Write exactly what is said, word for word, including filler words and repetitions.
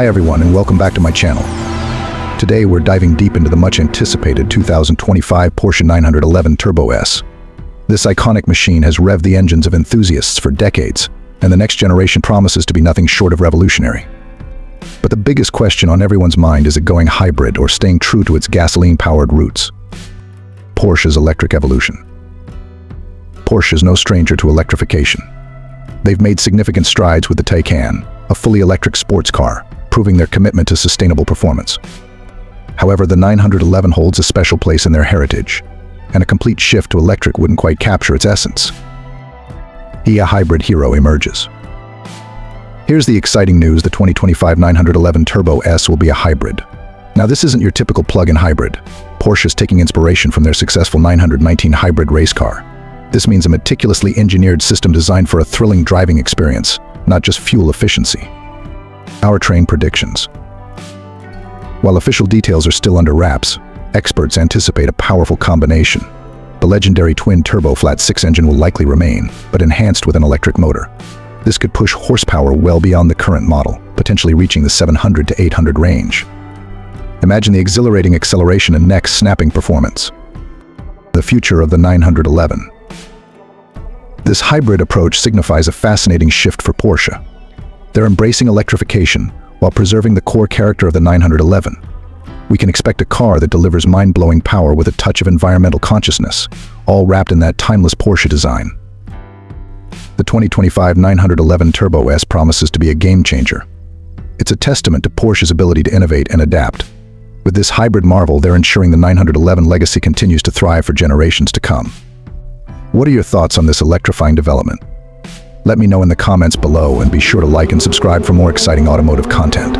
Hi everyone, and welcome back to my channel. Today we're diving deep into the much anticipated two thousand twenty-five Porsche nine eleven Turbo S. This iconic machine has revved the engines of enthusiasts for decades, and the next generation promises to be nothing short of revolutionary. But the biggest question on everyone's mind is it going hybrid or staying true to its gasoline-powered roots? Porsche's electric evolution. Porsche is no stranger to electrification. They've made significant strides with the Taycan, a fully electric sports car, proving their commitment to sustainable performance. However, the nine eleven holds a special place in their heritage, and a complete shift to electric wouldn't quite capture its essence. A hybrid hero emerges. Here's the exciting news: the twenty twenty-five nine eleven Turbo S will be a hybrid. Now, this isn't your typical plug-in hybrid. Porsche is taking inspiration from their successful nine nineteen Hybrid race car. This means a meticulously engineered system designed for a thrilling driving experience, not just fuel efficiency. Powertrain predictions. While official details are still under wraps, experts anticipate a powerful combination. The legendary twin-turbo flat-six engine will likely remain, but enhanced with an electric motor. This could push horsepower well beyond the current model, potentially reaching the seven hundred to eight hundred range. Imagine the exhilarating acceleration and neck-snapping performance. The future of the nine eleven. This hybrid approach signifies a fascinating shift for Porsche. They're embracing electrification while preserving the core character of the nine eleven. We can expect a car that delivers mind-blowing power with a touch of environmental consciousness, all wrapped in that timeless Porsche design. The twenty twenty-five nine eleven Turbo S promises to be a game-changer. It's a testament to Porsche's ability to innovate and adapt. With this hybrid marvel, they're ensuring the nine eleven legacy continues to thrive for generations to come. What are your thoughts on this electrifying development? Let me know in the comments below, and be sure to like and subscribe for more exciting automotive content.